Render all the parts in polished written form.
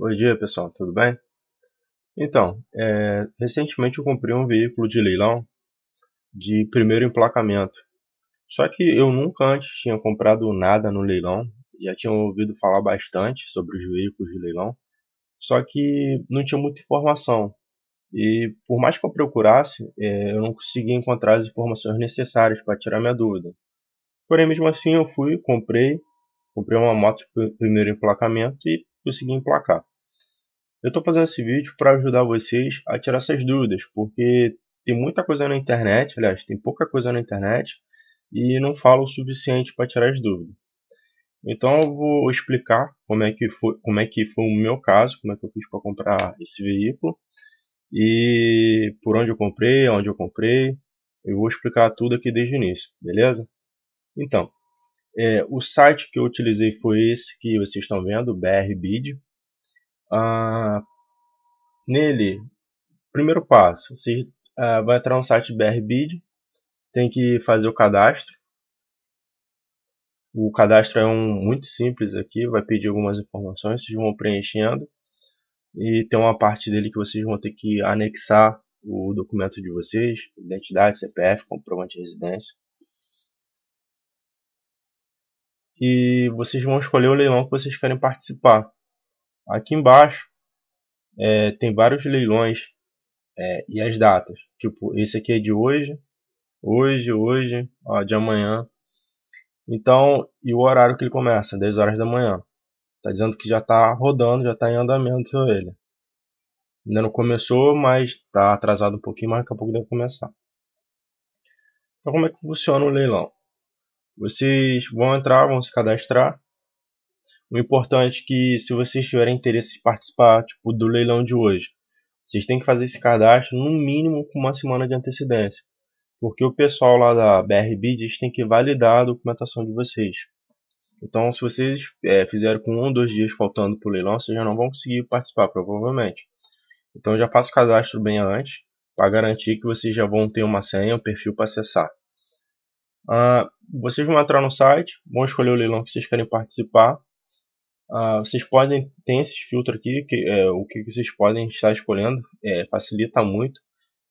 Bom dia, pessoal, tudo bem? Então, recentemente eu comprei um veículo de leilão de primeiro emplacamento. Só que eu nunca antes tinha comprado nada no leilão. Já tinha ouvido falar bastante sobre os veículos de leilão, só que não tinha muita informação. E por mais que eu procurasse, eu não conseguia encontrar as informações necessárias para tirar minha dúvida. Porém, mesmo assim, eu fui, comprei uma moto primeiro emplacamento e consegui emplacar. Eu estou fazendo esse vídeo para ajudar vocês a tirar essas dúvidas, porque tem muita coisa na internet, aliás, tem pouca coisa na internet, e não fala o suficiente para tirar as dúvidas. Então eu vou explicar como é que foi o meu caso, como é que eu fiz para comprar esse veículo, e por onde eu comprei, onde eu comprei. Eu vou explicar tudo aqui desde o início, beleza? Então, o site que eu utilizei foi esse que vocês estão vendo, o BRBID. Nele, primeiro passo, você vai entrar no site BRBID, tem que fazer o cadastro. O cadastro é muito simples aqui, vai pedir algumas informações, vocês vão preenchendo. E tem uma parte dele que vocês vão ter que anexar o documento de vocês, identidade, CPF, comprovante de residência. E vocês vão escolher o leilão que vocês querem participar. Aqui embaixo tem vários leilões e as datas. Tipo, esse aqui é de hoje, ó, de amanhã. Então, e o horário que ele começa, 10 horas da manhã. Está dizendo que já está rodando, já está em andamento ele. Ainda não começou, mas está atrasado um pouquinho, mas daqui a pouco deve começar. Então, como é que funciona o leilão? Vocês vão entrar, vão se cadastrar. O importante é que, se vocês tiverem interesse em participar do leilão de hoje, vocês têm que fazer esse cadastro no mínimo com uma semana de antecedência, porque o pessoal lá da BRBID tem que validar a documentação de vocês. Então, se vocês fizerem com 1 ou 2 dias faltando para o leilão, vocês já não vão conseguir participar, provavelmente. Então, já faço o cadastro bem antes, para garantir que vocês já vão ter uma senha, um perfil para acessar. Vocês vão entrar no site, vão escolher o leilão que vocês querem participar. Vocês podem ter esses filtros aqui, o que vocês podem estar escolhendo, facilita muito.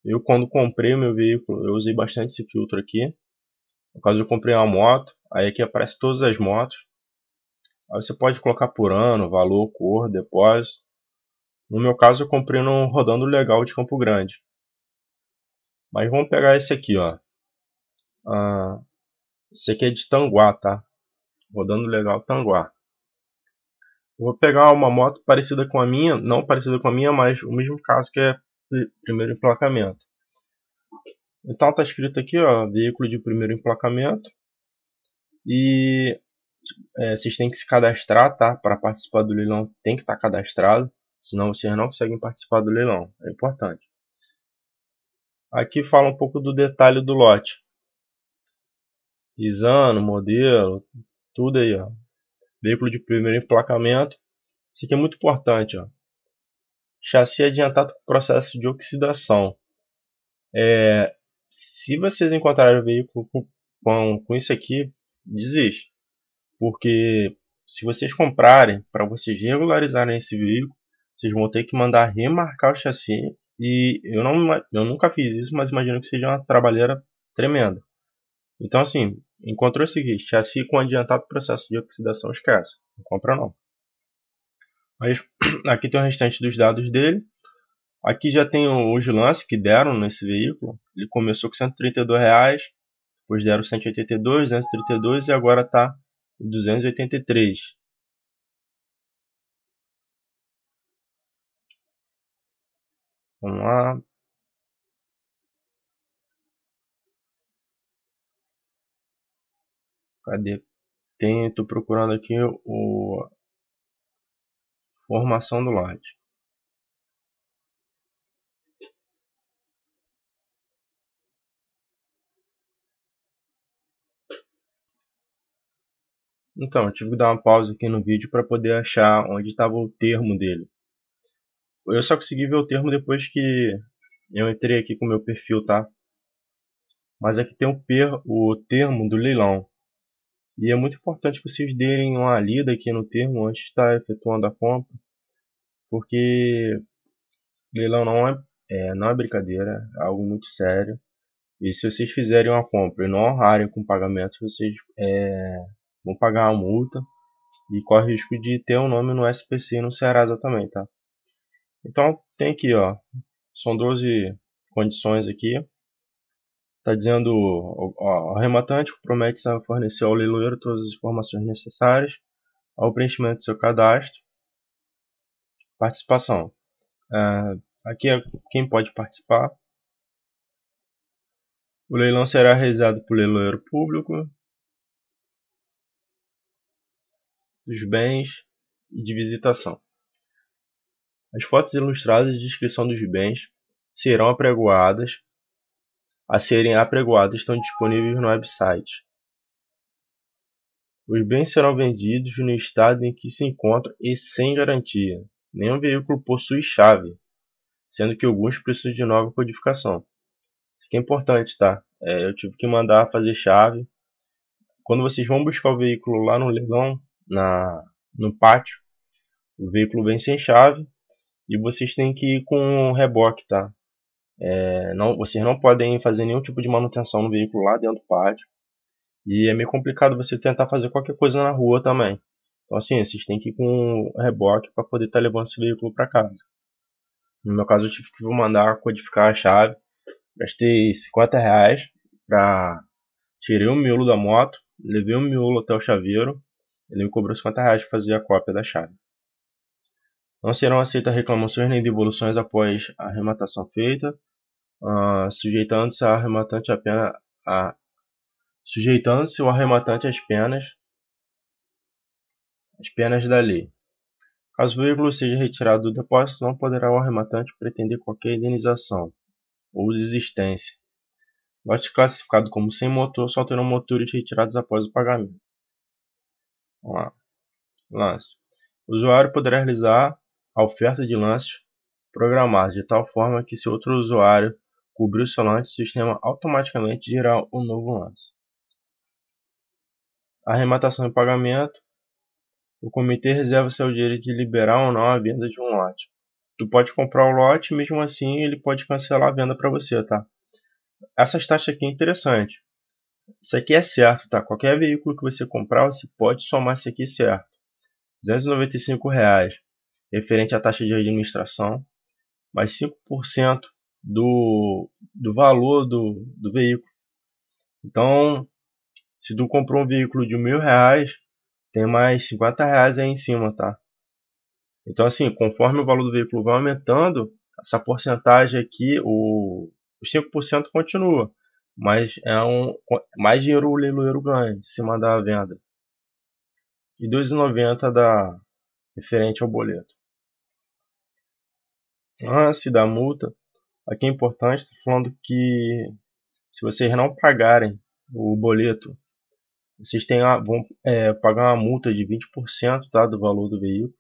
Eu, quando comprei meu veículo, eu usei bastante esse filtro aqui. No caso, eu comprei uma moto, aí aqui aparece todas as motos. Aí você pode colocar por ano, valor, cor, depósito. No meu caso, eu comprei no Rodando Legal de Campo Grande. Mas vamos pegar esse aqui, ó. Esse aqui é de Tanguá, tá? Rodando Legal Tanguá. Eu vou pegar uma moto parecida com a minha, não parecida com a minha, mas o mesmo caso, que é primeiro emplacamento. Então tá escrito aqui, ó, veículo de primeiro emplacamento, e vocês têm que se cadastrar, tá? Para participar do leilão tem que estar cadastrado, senão vocês não conseguem participar do leilão, é importante. Aqui fala um pouco do detalhe do lote, diz ano, modelo, tudo aí, ó. Veículo de primeiro emplacamento, isso aqui é muito importante, ó. Chassi adiantado para o processo de oxidação. Se vocês encontrarem o veículo com isso aqui, desiste. Porque se vocês comprarem, para vocês regularizarem esse veículo, vocês vão ter que mandar remarcar o chassi. E eu nunca fiz isso, mas imagino que seja uma trabalheira tremenda. Então, assim, encontrou esse aqui, chassi com adiantado para o processo de oxidação, esquece. Não compra não. Mas aqui tem o restante dos dados dele. Aqui já tem os lances que deram nesse veículo. Ele começou com R$132, depois deram R$182, R$232 e agora está R$283. Vamos lá. Cadê? Estou procurando aqui o... formação do lote. Então, eu tive que dar uma pausa aqui no vídeo para poder achar onde estava o termo dele. Eu só consegui ver o termo depois que eu entrei aqui com o meu perfil, tá? Mas aqui tem o termo do leilão. E é muito importante que vocês derem uma lida aqui no termo antes de estar efetuando a compra, porque leilão não é brincadeira, é algo muito sério. E se vocês fizerem uma compra e não honrarem com o pagamento, vocês vão pagar uma multa e corre risco de ter um nome no SPC e no Serasa também, tá? Então tem aqui, ó, são 12 condições aqui. Tá dizendo, ó, o arrematante promete fornecer ao leiloeiro todas as informações necessárias ao preenchimento do seu cadastro. Participação. Aqui é quem pode participar. O leilão será realizado por leiloeiro público dos bens e de visitação. As fotos ilustradas e descrição dos bens serão apregoadas. A serem apregoadas estão disponíveis no website. Os bens serão vendidos no estado em que se encontram e sem garantia. Nenhum veículo possui chave, sendo que alguns precisam de nova codificação. Isso aqui é importante, tá? Eu tive que mandar fazer chave. Quando vocês vão buscar o veículo lá no leilão, no pátio, o veículo vem sem chave e vocês têm que ir com um reboque, tá? Vocês não podem fazer nenhum tipo de manutenção no veículo lá dentro do pátio. E é meio complicado você tentar fazer qualquer coisa na rua também. Então assim, vocês têm que ir com um reboque para poder estar levando esse veículo para casa. No meu caso eu tive que mandar codificar a chave. Gastei 50 reais para... Tirei o miolo da moto, levei o miolo até o chaveiro. Ele me cobrou 50 reais para fazer a cópia da chave. Não serão aceitas reclamações nem devoluções após a arrematação feita. Sujeitando-se ao arrematante apenas às penas da lei. Caso o veículo seja retirado do depósito, não poderá o arrematante pretender qualquer indenização ou desistência. Lote classificado como sem motor só terão motores retirados após o pagamento. Vamos lá. Lance. O usuário poderá realizar a oferta de lances programados de tal forma que, se outro usuário cobrir o seu lance, o sistema automaticamente gerará um novo lance. Arrematação e pagamento. O comitê reserva-se ao direito de liberar ou não a venda de um lote. Tu pode comprar o lote, mesmo assim ele pode cancelar a venda para você, tá? Essas taxas aqui é interessante. Isso aqui é certo, tá? Qualquer veículo que você comprar, você pode somar isso aqui certo. R$ 295,00 referente à taxa de administração, mais 5% do valor do veículo. Então, se tu comprou um veículo de R$ 1.000, tem mais R$ 50,00 aí em cima, tá? Então, assim, conforme o valor do veículo vai aumentando, essa porcentagem aqui, os 5% continua, mas mais dinheiro o leiloeiro ganha em cima da venda. E R$ 2,90 referente ao boleto. Lance da multa. Aqui é importante, estou falando que se vocês não pagarem o boleto, vocês vão pagar uma multa de 20%, tá, do valor do veículo.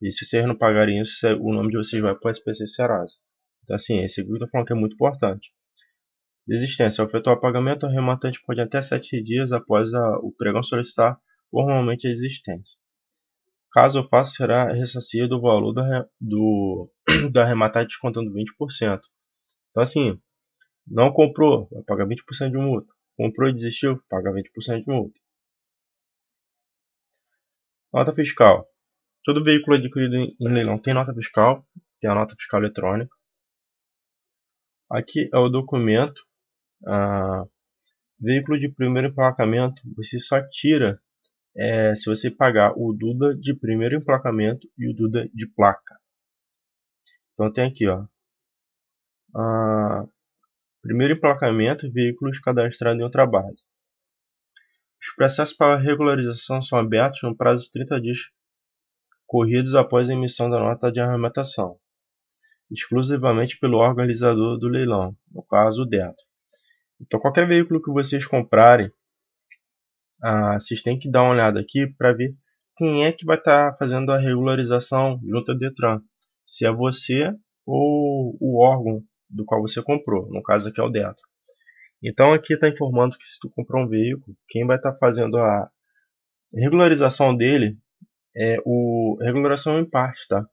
E se vocês não pagarem isso, o nome de vocês vai para o SPC Serasa. Então assim, esse aqui eu estou falando que é muito importante. Desistência. Ao efetuar o pagamento, o arrematante pode até 7 dias após o pregão solicitar formalmente a existência. Caso faça, será ressarcido o valor do arrematante descontando 20%. Então assim, não comprou, vai pagar 20% de multa. Comprou e desistiu, paga 20% de multa. Nota fiscal. Todo veículo adquirido em leilão tem nota fiscal. Tem a nota fiscal eletrônica. Aqui é o documento. Veículo de primeiro emplacamento, você só tira se você pagar o Duda de primeiro emplacamento e o Duda de placa. Então tem aqui, ó, primeiro emplacamento, veículos cadastrados em outra base. Os processos para regularização são abertos no prazo de 30 dias corridos após a emissão da nota de arrematação, exclusivamente pelo organizador do leilão, no caso o DETRAN. Então qualquer veículo que vocês comprarem, vocês têm que dar uma olhada aqui para ver quem é que vai estar fazendo a regularização junto ao DETRAN. Se é você ou o órgão do qual você comprou. No caso aqui é o DETRAN. Então aqui está informando que se tu comprar um veículo, quem vai estar fazendo a regularização dele é regularização em parte, tá?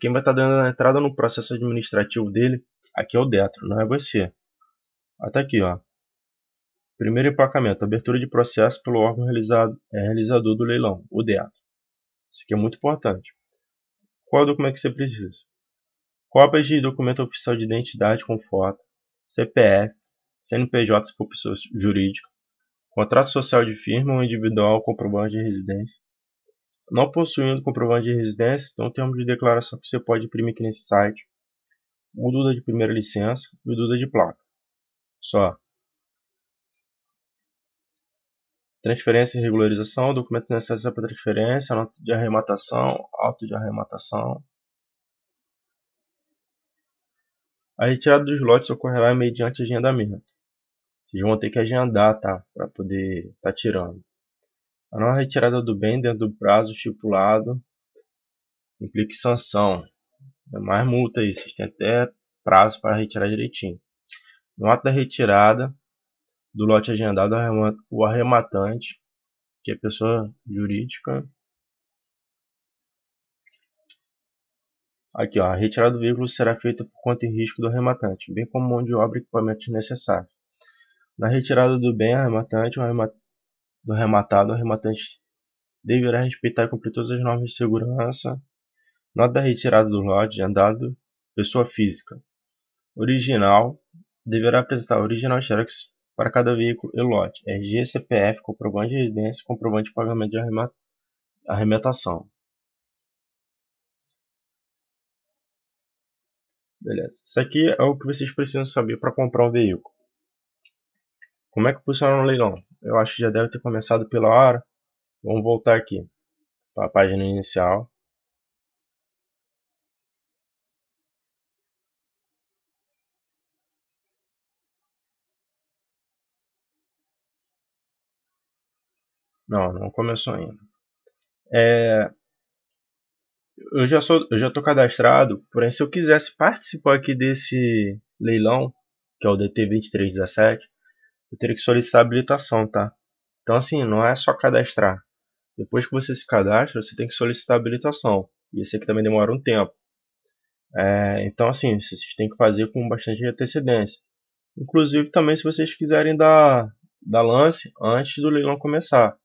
quem vai estar dando a entrada no processo administrativo dele aqui é o DETRAN, não é você. Até aqui, ó. Primeiro emplacamento, abertura de processo pelo órgão realizador do leilão, o DETRAN. Isso aqui é muito importante. Qual documento que você precisa? Cópias de documento oficial de identidade com foto, CPF, CNPJ se for pessoa jurídica, contrato social de firma ou individual, comprovante de residência. Não possuindo comprovante de residência, então termo de declaração que você pode imprimir aqui nesse site. O DUDA de primeira licença e o DUDA de placa. Só. Transferência e regularização, documentos necessários para transferência, nota de arrematação, auto de arrematação. A retirada dos lotes ocorrerá mediante agendamento. Vocês vão ter que agendar, tá? Para poder estar tirando. A não retirada do bem dentro do prazo estipulado implica sanção. É mais multa aí, vocês têm até prazo para retirar direitinho. No ato da retirada do lote agendado, o arrematante, que é pessoa jurídica. Aqui, ó, a retirada do veículo será feita por conta e risco do arrematante, bem como mão de obra e equipamentos necessários. Na retirada do bem arrematante, do arrematado, o arrematante deverá respeitar e cumprir todas as normas de segurança. Nota da retirada do lote agendado, pessoa física. Original, deverá apresentar original xerox para cada veículo e lote. RG, CPF, comprovante de residência, comprovante de pagamento de arrematação. Beleza. Isso aqui é o que vocês precisam saber para comprar um veículo. Como é que funciona o leilão? Eu acho que já deve ter começado pela hora. Vamos voltar aqui para a página inicial. Não, não começou ainda. Eu já tô cadastrado, porém se eu quisesse participar aqui desse leilão, que é o DT2317, eu teria que solicitar habilitação, tá? Então assim, não é só cadastrar. Depois que você se cadastra, você tem que solicitar habilitação. E esse aqui também demora um tempo. Então assim, vocês têm que fazer com bastante antecedência. Inclusive também se vocês quiserem dar lance antes do leilão começar.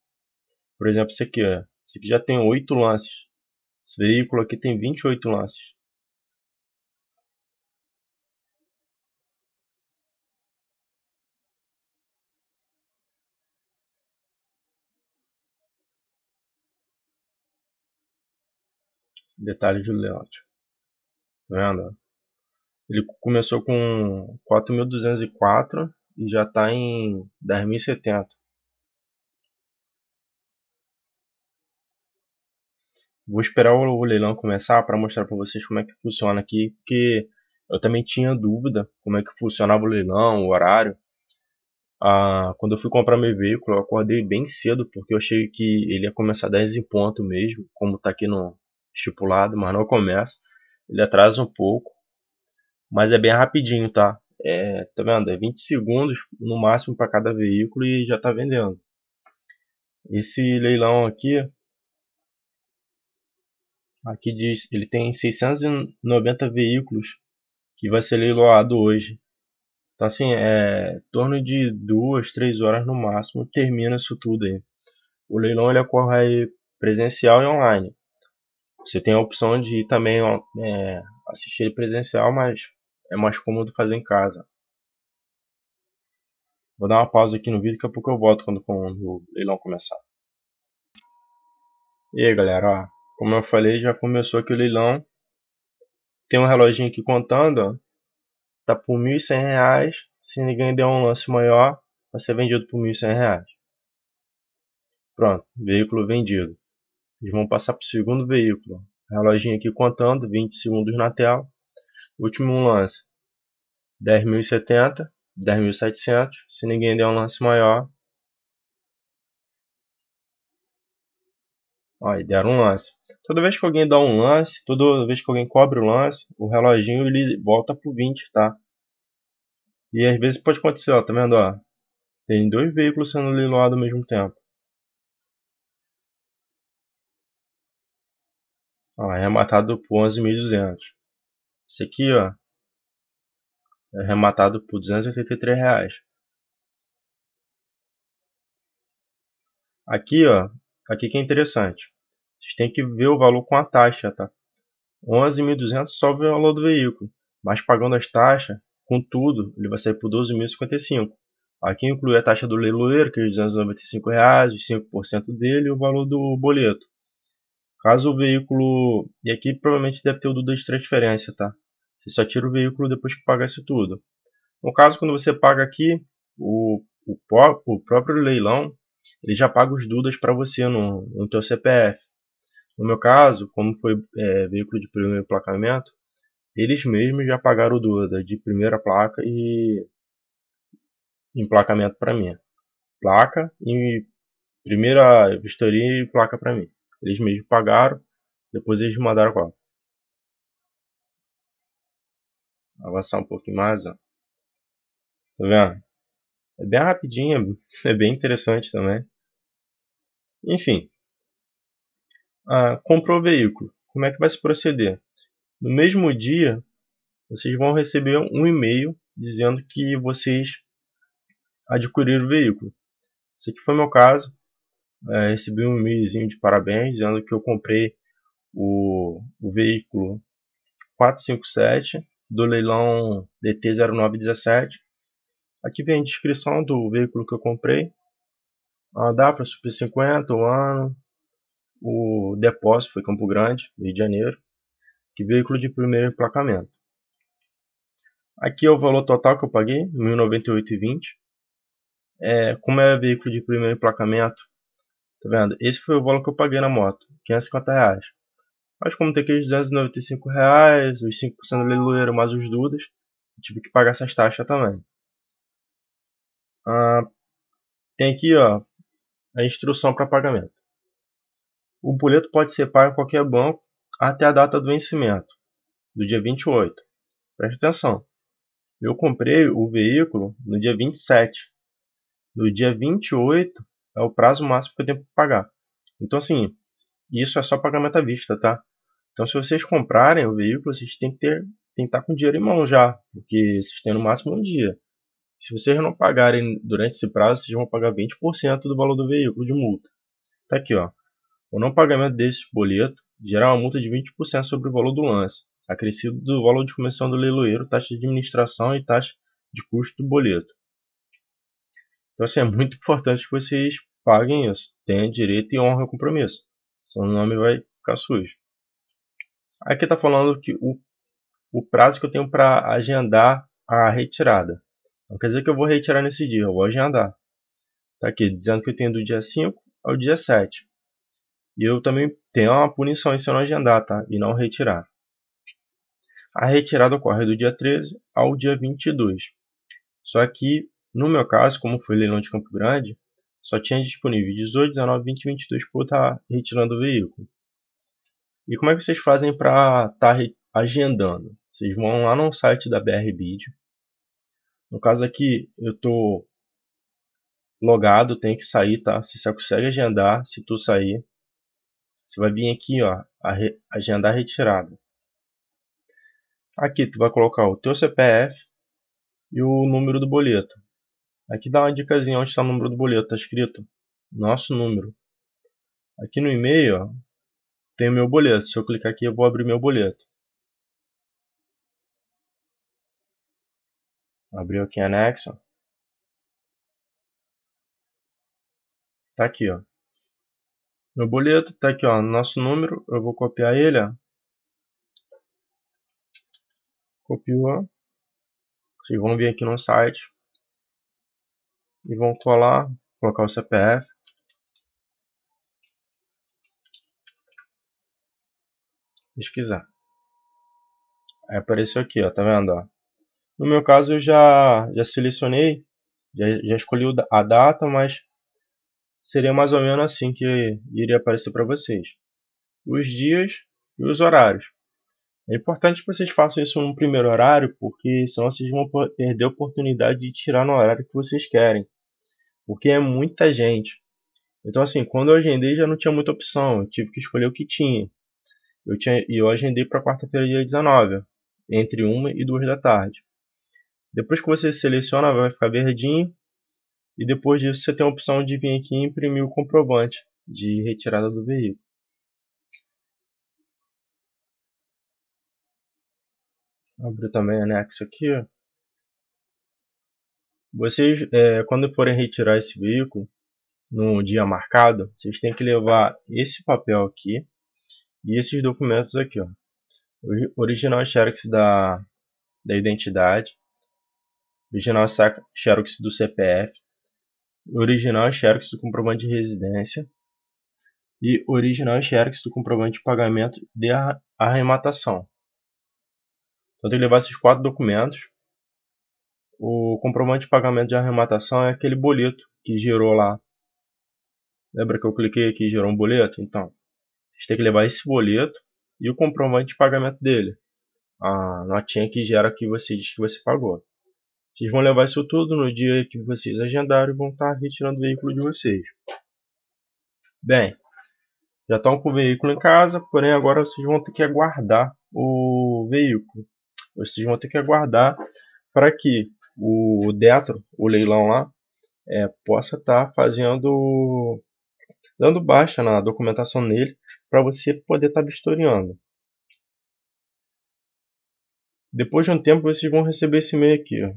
Por exemplo, esse aqui, ó. Esse aqui já tem 8 lances. Esse veículo aqui tem 28 lances. Detalhes do layout. Tá vendo? Ele começou com 4.204 e já está em 10.070. Vou esperar o leilão começar para mostrar para vocês como é que funciona aqui, porque eu também tinha dúvida como é que funcionava o leilão, o horário. Quando eu fui comprar meu veículo, eu acordei bem cedo, porque eu achei que ele ia começar 10 em ponto mesmo, como está aqui no estipulado, mas não começa. Ele atrasa um pouco, mas é bem rapidinho, tá? Tá vendo? É 20 segundos no máximo para cada veículo e já tá vendendo. Esse leilão aqui diz, ele tem 690 veículos que vai ser leiloado hoje. Então assim, em torno de 2 a 3 horas no máximo termina isso tudo aí. O leilão ele ocorre aí presencial e online. Você tem a opção de ir também assistir ele presencial, mas é mais cômodo fazer em casa. Vou dar uma pausa aqui no vídeo, daqui a pouco eu volto quando o leilão começar. E aí galera, ó, como eu falei, já começou aqui o leilão. Tem um reloginho aqui contando, ó. Tá por R$ 1.100. Se ninguém der um lance maior, vai ser vendido por R$ 1.100. Pronto, veículo vendido. Eles vão passar para o segundo veículo. Reloginho aqui contando, 20 segundos na tela. Último lance, 10.070, 10.700, se ninguém der um lance maior. Aí deram um lance. Toda vez que alguém dá um lance, toda vez que alguém cobre o lance, o reloginho ele volta pro 20, tá? E às vezes pode acontecer, ó, tá vendo, ó? Tem 2 veículos sendo leiloados ao mesmo tempo. ó, é arrematado por 11.200. Esse aqui, ó, é arrematado por R$283. Aqui, ó, aqui que é interessante. Vocês têm que ver o valor com a taxa, tá? 11.200 só o valor do veículo, mas pagando as taxas, com tudo, ele vai sair por 12.055. Aqui inclui a taxa do leiloeiro, que é R$295, os 5% dele e o valor do boleto. Caso o veículo... E aqui provavelmente deve ter o do de transferência, tá? Você só tira o veículo depois que pagar isso tudo. No caso, quando você paga aqui, o próprio leilão, ele já paga os dudas para você no teu CPF. No meu caso, como foi veículo de primeiro emplacamento, eles mesmos já pagaram o duda de primeira placa e emplacamento para mim. Placa e primeira vistoria e placa para mim. Eles mesmos pagaram, depois eles mandaram qual. Avançar um pouquinho mais, ó. Tá vendo? É bem rapidinho, é bem interessante também. Enfim. Comprou o veículo. Como é que vai se proceder? No mesmo dia, vocês vão receber um e-mail dizendo que vocês adquiriram o veículo. Esse aqui foi meu caso. Recebi um e-mailzinho de parabéns dizendo que eu comprei o veículo 457 do leilão DT0917. Aqui vem a descrição do veículo que eu comprei, a Dafra Super 50, o ano, o depósito foi Campo Grande, Rio de Janeiro, que veículo de primeiro emplacamento. Aqui é o valor total que eu paguei, R$ 1.098,20. Como é veículo de primeiro emplacamento, tá vendo? Esse foi o valor que eu paguei na moto, R$ 550,00. Mas como tem aqueles R$295, os 5% do leiloeiro mais os dudas, tive que pagar essas taxas também. Tem aqui, ó, a instrução para pagamento. O boleto pode ser pago em qualquer banco até a data do vencimento, do dia 28. Preste atenção, eu comprei o veículo no dia 27. No dia 28 é o prazo máximo que eu tenho para pagar. Então, assim, isso é só pagamento à vista, tá? Então, se vocês comprarem o veículo, vocês têm que estar com o dinheiro em mão já, porque vocês têm no máximo um dia. Se vocês não pagarem durante esse prazo, vocês vão pagar 20% do valor do veículo de multa. Tá aqui, ó. O não pagamento desse boleto gerará uma multa de 20% sobre o valor do lance, acrescido do valor de comissão do leiloeiro, taxa de administração e taxa de custo do boleto. Então, assim, é muito importante que vocês paguem isso. Tenham direito e honrem o compromisso. Senão o nome vai ficar sujo. Aqui está falando que o prazo que eu tenho para agendar a retirada. Não quer dizer que eu vou retirar nesse dia, eu vou agendar. Está aqui dizendo que eu tenho do dia 5 ao dia 7. E eu também tenho uma punição se eu não agendar, tá? E não retirar. A retirada ocorre do dia 13 ao dia 22. Só que, no meu caso, como foi leilão de Campo Grande, só tinha disponível 18, 19, 20 e 22 por estar retirando o veículo. E como é que vocês fazem para estar agendando? Vocês vão lá no site da BRBID. No caso aqui, eu estou logado, tenho que sair, tá? Você só consegue agendar se tu sair. Você vai vir aqui, ó, agendar retirada. Aqui, tu vai colocar o teu CPF e o número do boleto. Aqui dá uma dicasinha onde está o número do boleto, está escrito nosso número. Aqui no e-mail, ó, tem o meu boleto. Se eu clicar aqui, eu vou abrir meu boleto. Abriu aqui anexo. Tá aqui, ó. Meu boleto tá aqui, ó, nosso número. Eu vou copiar ele, ó. Copiou. Vocês vão vir aqui no site e vão colar, colocar o CPF. Pesquisar. Aí apareceu aqui, ó, tá vendo, ó? No meu caso eu já selecionei, já escolhi a data, mas seria mais ou menos assim que iria aparecer para vocês. Os dias e os horários. É importante que vocês façam isso no primeiro horário, porque senão vocês vão perder a oportunidade de tirar no horário que vocês querem. Porque é muita gente. Então, assim, quando eu agendei já não tinha muita opção, eu tive que escolher o que tinha. eu agendei para quarta-feira, dia 19, entre 1 e 2 da tarde. Depois que você seleciona, vai ficar verdinho. E depois disso, você tem a opção de vir aqui e imprimir o comprovante de retirada do veículo. Abriu também o anexo aqui. Vocês, quando forem retirar esse veículo no dia marcado, vocês têm que levar esse papel aqui e esses documentos aqui, ó. Original xerox da identidade, original xerox do CPF, original xerox do comprovante de residência e original xerox do comprovante de pagamento de arrematação. Então tem que levar esses 4 documentos. O comprovante de pagamento de arrematação é aquele boleto que gerou lá. Lembra que eu cliquei aqui e gerou um boleto? Então, a gente tem que levar esse boleto e o comprovante de pagamento dele. A notinha que gera aqui, você diz que você pagou. Vocês vão levar isso tudo no dia que vocês agendarem e vão estar retirando o veículo de vocês. Bem, já estão com o veículo em casa, porém agora vocês vão ter que aguardar o veículo. Vocês vão ter que aguardar para que o DETRAN, o leilão lá, possa estar dando baixa na documentação nele, para você poder estar vistoriando. Depois de um tempo, vocês vão receber esse e-mail aqui, ó.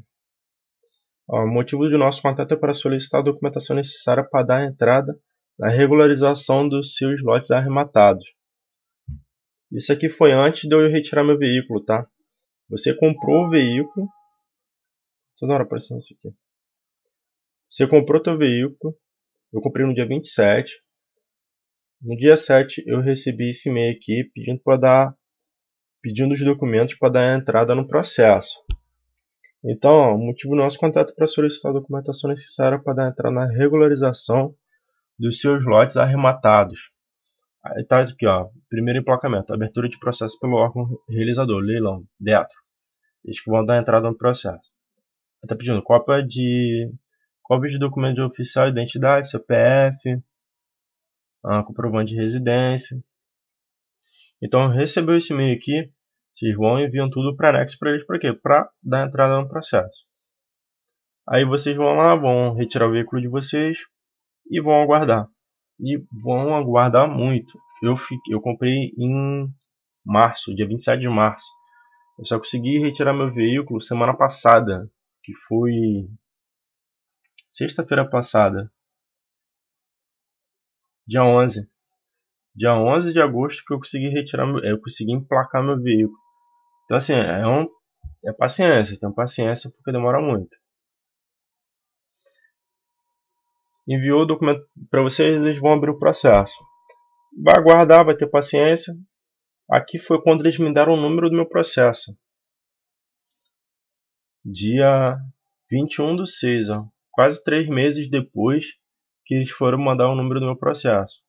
O motivo do nosso contato é para solicitar a documentação necessária para dar entrada na regularização dos seus lotes arrematados. Isso aqui foi antes de eu retirar meu veículo, tá? Você comprou o veículo. Toda hora aparecendo isso aqui. Você comprou teu veículo. Eu comprei no dia 27. No dia 7 eu recebi esse e-mail aqui pedindo os documentos para dar entrada no processo. Então, ó, o motivo do nosso contato é para solicitar a documentação necessária para dar entrada na regularização dos seus lotes arrematados. Aí tá aqui, ó, primeiro emplacamento, abertura de processo pelo órgão realizador, leilão, DETRAN. Eles que vão dar entrada no processo. Está pedindo cópia de documento de oficial, identidade, CPF, comprovante de residência. Então, recebeu esse e-mail aqui, vocês vão enviando tudo para anexo para eles, para quê? Para dar entrada no processo. Aí vocês vão lá, vão retirar o veículo de vocês e vão aguardar. E vão aguardar muito. Eu comprei em março, dia 27 de março. Eu só consegui retirar meu veículo semana passada, que foi sexta-feira passada, dia 11. Dia 11 de agosto que eu consegui retirar, eu consegui emplacar meu veículo. Então assim, é paciência, tem paciência porque demora muito. Enviou o documento para vocês, eles vão abrir o processo. Vai aguardar, vai ter paciência. Aqui foi quando eles me deram o número do meu processo. Dia 21 do 6, ó, quase 3 meses depois que eles foram mandar o número do meu processo.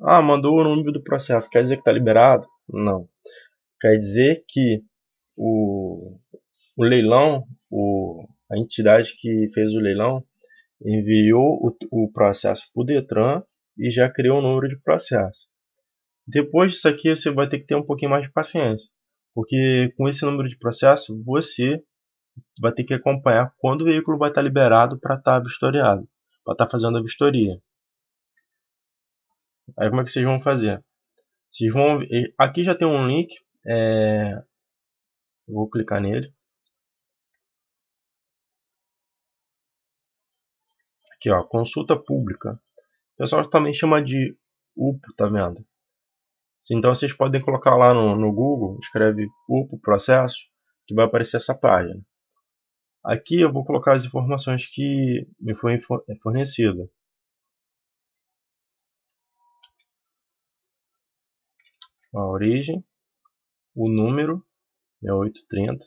Ah, mandou o número do processo, quer dizer que está liberado? Não. Quer dizer que o leilão, a entidade que fez o leilão, enviou o processo para o DETRAN e já criou o número de processo. Depois disso aqui, você vai ter que ter um pouquinho mais de paciência, porque com esse número de processo, você vai ter que acompanhar quando o veículo vai estar liberado para estar vistoriado, para estar fazendo a vistoria. Aí como é que vocês vão fazer? Vocês vão, aqui já tem um link, eu vou clicar nele. Aqui, ó, consulta pública. O pessoal também chama de UPO, tá vendo? Então vocês podem colocar lá no Google, escreve UPO processo, que vai aparecer essa página. Aqui eu vou colocar as informações que me foi fornecida. A origem, o número, 6830,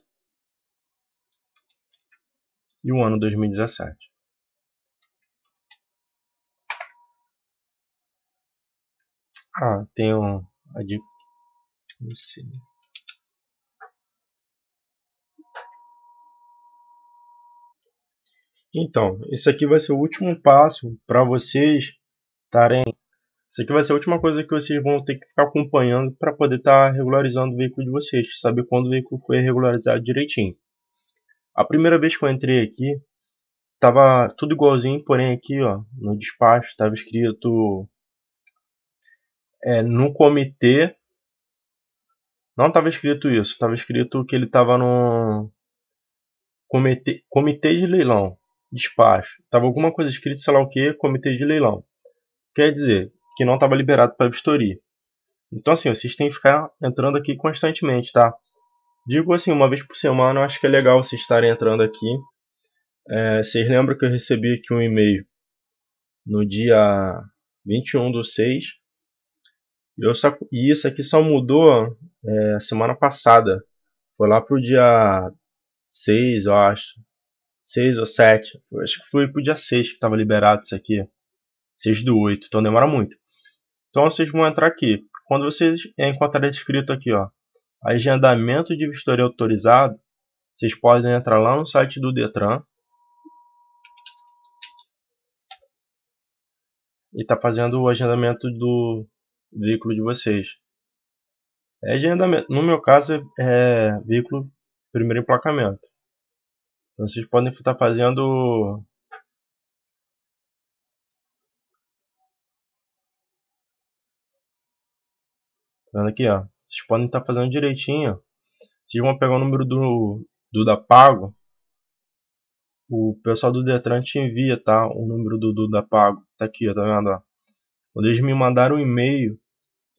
e o ano 2017. Ah, tem a dica, não sei. Então, esse aqui vai ser o último passo para vocês estarem Isso aqui vai ser a última coisa que vocês vão ter que ficar acompanhando para poder estar regularizando o veículo de vocês, saber quando o veículo foi regularizado direitinho. A primeira vez que eu entrei aqui, tava tudo igualzinho, porém aqui ó, no despacho estava escrito no comitê. Não estava escrito isso, estava escrito que ele estava no comitê de leilão, despacho. Estava alguma coisa escrita, sei lá o que, comitê de leilão. Quer dizer, que não estava liberado para vistoria. Então assim, vocês têm que ficar entrando aqui constantemente, tá? Digo assim, uma vez por semana, eu acho que é legal vocês estarem entrando aqui. Vocês lembram que eu recebi aqui um e-mail no dia 21/6. E isso aqui só mudou semana passada. Foi lá pro dia 6, eu acho. 6 ou 7. Eu acho que foi pro dia 6 que estava liberado isso aqui. 6/8. Então demora muito. Então vocês vão entrar aqui. Quando vocês encontrarem escrito aqui, ó, agendamento de vistoria autorizado, vocês podem entrar lá no site do DETRAN. E tá fazendo o agendamento do veículo de vocês. Agendamento. No meu caso é veículo primeiro emplacamento. Então, vocês podem estar fazendo aqui, ó. Vocês podem estar fazendo direitinho. Vocês vão pegar o número do da pago. O pessoal do Detran te envia, tá? O número do da pago. Tá aqui, ó, tá vendo? Ó. Quando eles me mandaram um e-mail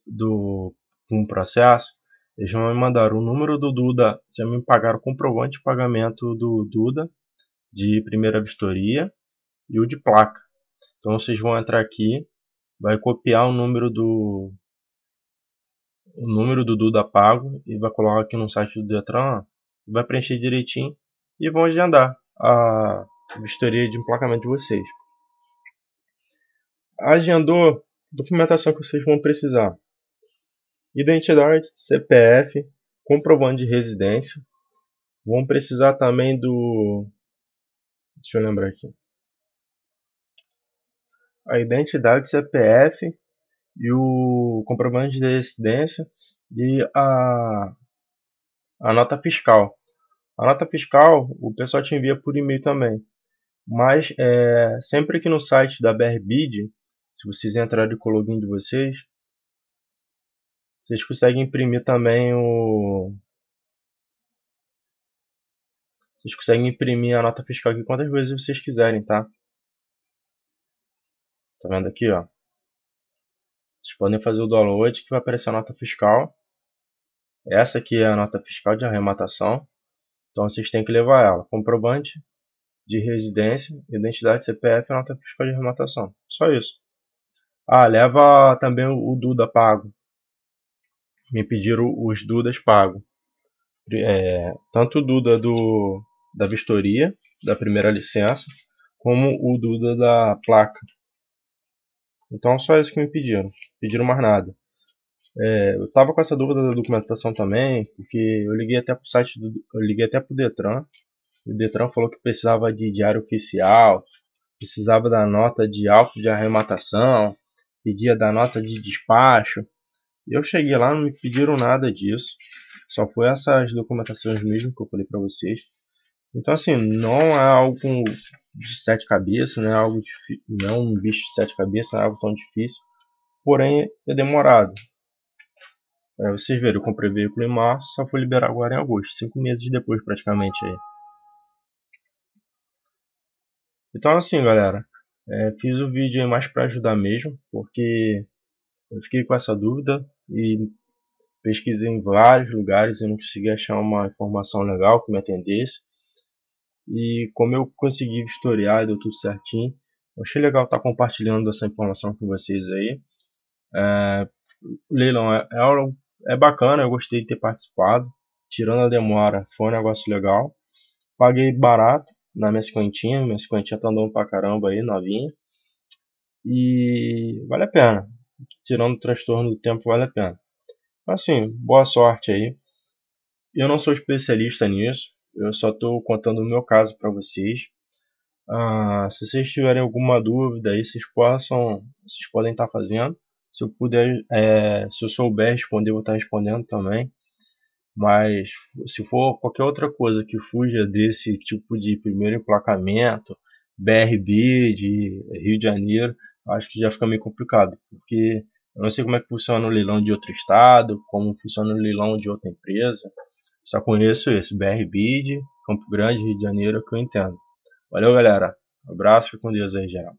do um processo, eles vão me mandar o número do Duda, já me pagaram o comprovante de pagamento do Duda de primeira vistoria e o de placa. Então vocês vão entrar aqui, vai copiar o número do Duda pago e vai colocar aqui no site do Detran, vai preencher direitinho e vão agendar a vistoria de emplacamento de vocês. Agendou, documentação que vocês vão precisar: identidade, CPF, comprovante de residência. Vão precisar também do... Deixa eu lembrar aqui. A identidade, CPF e o comprovante de residência e a nota fiscal. A nota fiscal o pessoal te envia por e-mail também. Mas sempre que no site da BRBID, se vocês entrarem com o login de vocês, vocês conseguem imprimir também vocês conseguem imprimir a nota fiscal aqui quantas vezes vocês quiserem, tá? Tá vendo aqui, ó? Vocês podem fazer o download que vai aparecer a nota fiscal. Essa aqui é a nota fiscal de arrematação. Então vocês têm que levar ela. Comprovante de residência, identidade, CPF e nota fiscal de arrematação. Só isso. Ah, leva também o Duda pago. Me pediram os Dudas pago. Tanto o Duda da vistoria, da primeira licença, como o Duda da placa. Então só isso que me pediram. Pediram mais nada. Eu estava com essa dúvida da documentação também, porque eu liguei até para o site eu liguei até para o Detran. O Detran falou que precisava de diário oficial, precisava da nota de auto de arrematação, pedia da nota de despacho. Eu cheguei lá, não me pediram nada disso. Só foi essas documentações mesmo que eu falei para vocês. Então assim, não é algo de sete cabeças, não é algo não é um bicho de sete cabeças, não é algo tão difícil. Porém, é demorado. Para vocês verem, eu comprei veículo em março, só foi liberar agora em agosto, 5 meses depois praticamente aí. Então assim galera, fiz o vídeo aí mais para ajudar mesmo, porque eu fiquei com essa dúvida e pesquisei em vários lugares e não consegui achar uma informação legal que me atendesse. E como eu consegui vistoriar e deu tudo certinho, eu achei legal estar compartilhando essa informação com vocês aí. O leilão é bacana, eu gostei de ter participado. Tirando a demora, foi um negócio legal. Paguei barato. Na minha cinquentinha tá andando pra caramba aí, novinha. E vale a pena. Tirando o transtorno do tempo, vale a pena. Assim, boa sorte aí. Eu não sou especialista nisso. Eu só tô contando o meu caso pra vocês. Se vocês tiverem alguma dúvida aí, vocês podem estar fazendo. Se eu puder, se eu souber responder, eu vou estar respondendo também. Mas se for qualquer outra coisa que fuja desse tipo de primeiro emplacamento, BRBID de Rio de Janeiro, acho que já fica meio complicado, porque eu não sei como é que funciona o leilão de outro estado, como funciona o leilão de outra empresa. Só conheço esse, BRBID, Campo Grande, Rio de Janeiro, que eu entendo. Valeu, galera. Abraço, fica com Deus aí, geral.